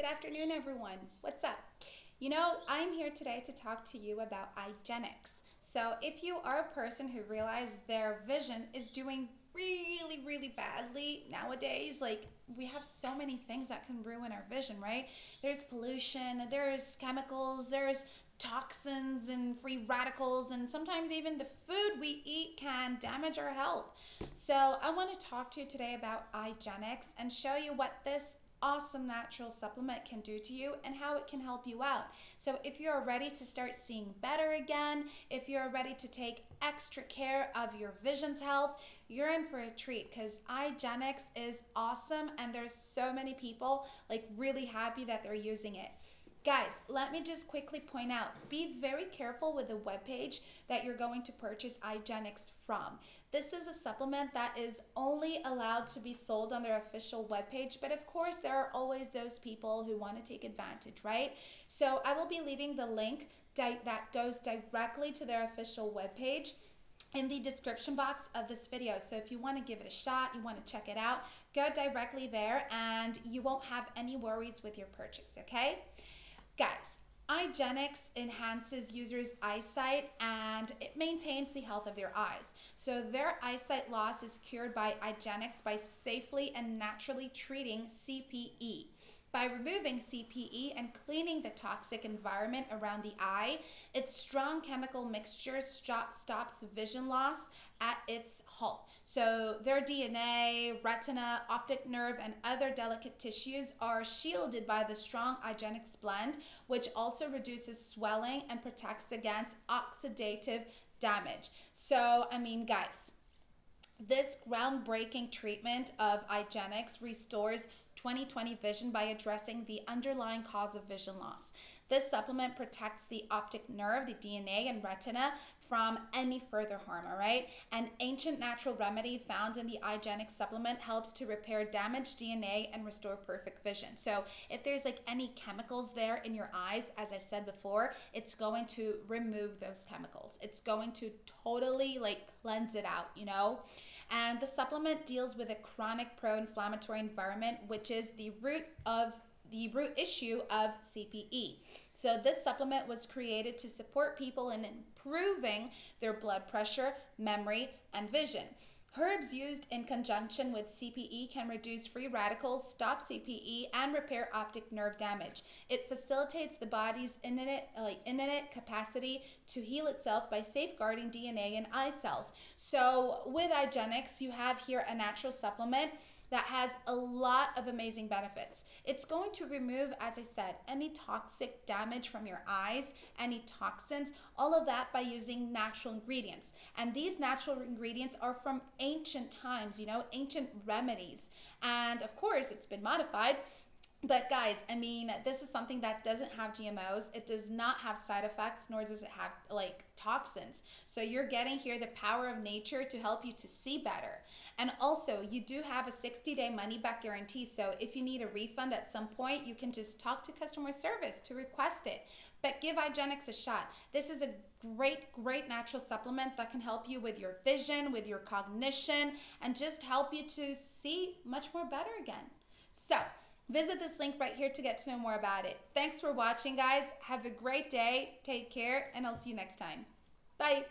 Good afternoon, everyone. What's up? You know, I'm here today to talk to you about iGenics. So if you are a person who realizes their vision is doing really badly nowadays, like we have so many things that can ruin our vision, right? There's pollution, there's chemicals, there's toxins and free radicals, and sometimes even the food we eat can damage our health. So I want to talk to you today about iGenics and show you what this awesome natural supplement can do to you and how it can help you out. So if you're ready to start seeing better again, if you're ready to take extra care of your vision's health, you're in for a treat because iGenics is awesome and there's so many people like really happy that they're using it. Guys, let me just quickly point out, be very careful with the webpage that you're going to purchase iGenics from. This is a supplement that is only allowed to be sold on their official webpage, but of course there are always those people who want to take advantage, right? So I will be leaving the link that goes directly to their official webpage in the description box of this video. So if you want to give it a shot, you want to check it out, go directly there and you won't have any worries with your purchase, okay? Guys, iGenics enhances users' eyesight and it maintains the health of their eyes. So their eyesight loss is cured by iGenics by safely and naturally treating CPE. By removing CPE and cleaning the toxic environment around the eye, its strong chemical mixture stops vision loss at its halt. So their DNA, retina, optic nerve, and other delicate tissues are shielded by the strong iGenics blend, which also reduces swelling and protects against oxidative damage. So, I mean, guys, this groundbreaking treatment of iGenics restores 20/20 vision by addressing the underlying cause of vision loss. This supplement protects the optic nerve, the DNA, and retina from any further harm, all right? An ancient natural remedy found in the iGenics supplement helps to repair damaged DNA and restore perfect vision. So if there's like any chemicals there in your eyes, as I said before, it's going to remove those chemicals. It's going to totally like cleanse it out, you know? And the supplement deals with a chronic pro-inflammatory environment, which is the root issue of CPE. So this supplement was created to support people in improving their blood pressure, memory, and vision. Herbs used in conjunction with CPE can reduce free radicals, stop CPE, and repair optic nerve damage. It facilitates the body's innate capacity to heal itself by safeguarding DNA and eye cells. So with iGenics, you have here a natural supplement that has a lot of amazing benefits. It's going to remove, as I said, any toxic damage from your eyes, any toxins, all of that by using natural ingredients. And these natural ingredients are from ancient times, you know, ancient remedies. And of course, it's been modified. But guys, I mean, this is something that doesn't have GMOs. It does not have side effects, nor does it have like toxins. So you're getting here the power of nature to help you to see better. And also you do have a 60-day money back guarantee. So if you need a refund at some point, you can just talk to customer service to request it. But give iGenics a shot. This is a great natural supplement that can help you with your vision, with your cognition, and just help you to see much more better again. So visit this link right here to get to know more about it. Thanks for watching, guys. Have a great day. Take care, and I'll see you next time. Bye.